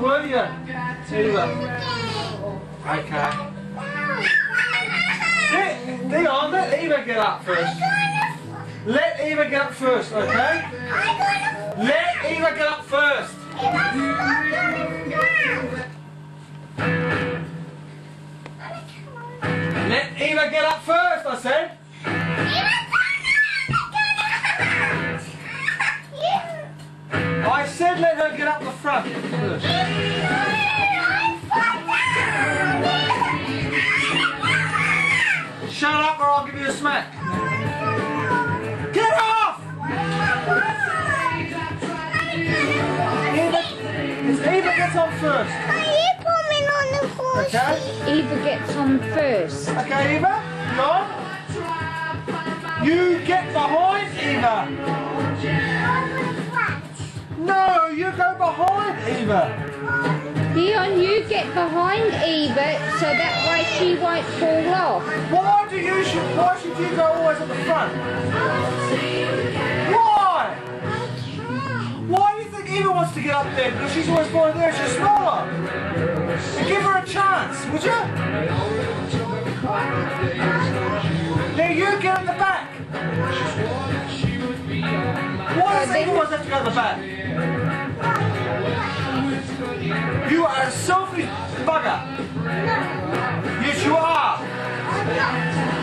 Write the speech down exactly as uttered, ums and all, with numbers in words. Were you? Eva. Okay. Get, Dion, let Eva get up first. Let Eva get up first, okay? Let Eva get up first. Let Eva get up first, I said. I said let her get up the front first. Shut up or I'll give you a smack. Get off! Eva, is Eva gets on first. Are you coming on the floor? Okay. Eva gets on first. Okay, Eva, go on. You get behind Eva. No, you go behind Eva. Dion, you get behind Eva so that way she won't fall off. Why do you should why should you go always at the front? Why? Why do you think Eva wants to get up there? Because she's always going there, she's smaller. So give her a chance, would you? Now you get in the back. Why does Eva always have to go to the back? You are a selfish bugger. Yes, you are.